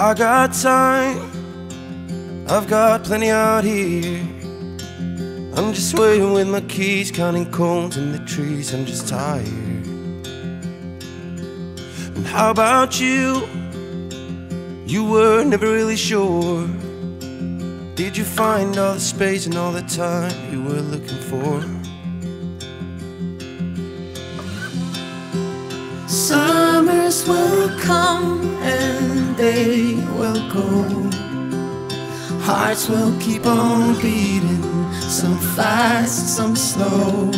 I got time, I've got plenty out here. I'm just waiting with my keys, counting cones in the trees. I'm just tired. And how about you? You were never really sure. Did you find all the space and all the time you were looking for? Summers will come and they will go. Hearts will keep on beating, some fast, some slow.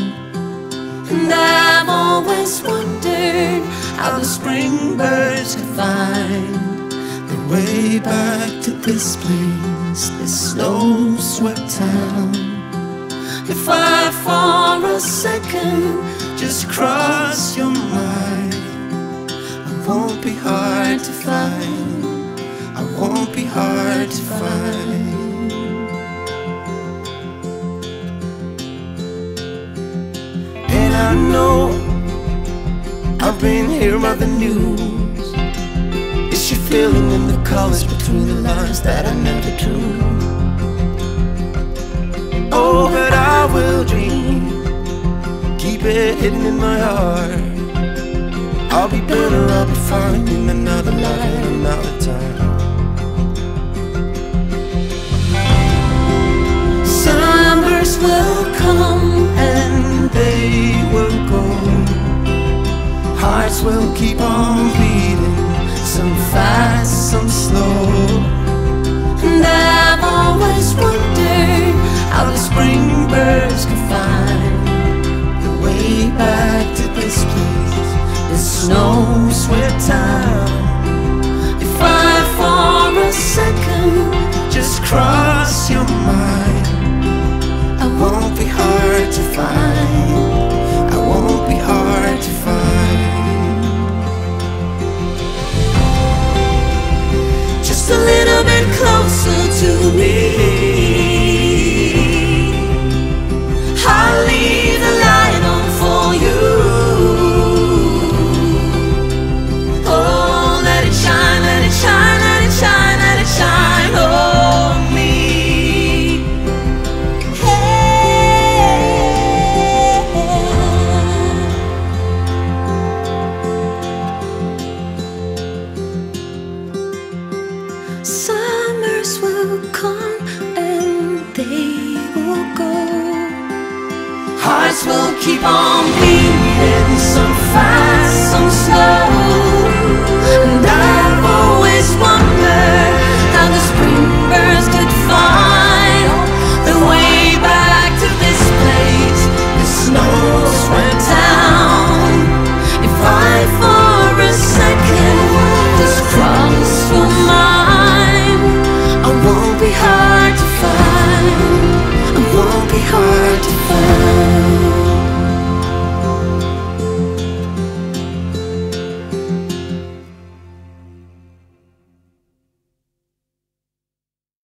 And I've always wondered how the spring birds could find their way back to this place, this snow-swept town. If I for a second just cross your mind, I won't be hard to find, I won't be hard to find. And I know I've been hearing about the news. It's your feeling in the colors between the lines that I never drew. Oh, but I will dream, keep it hidden in my heart. I'll be better, I'll be finding another life, another time. Summers will come and they will go. Hearts will keep on beating, some fast, some slow. And I've always wondered how the spring birds could find the way back to this place, this snow-swept time.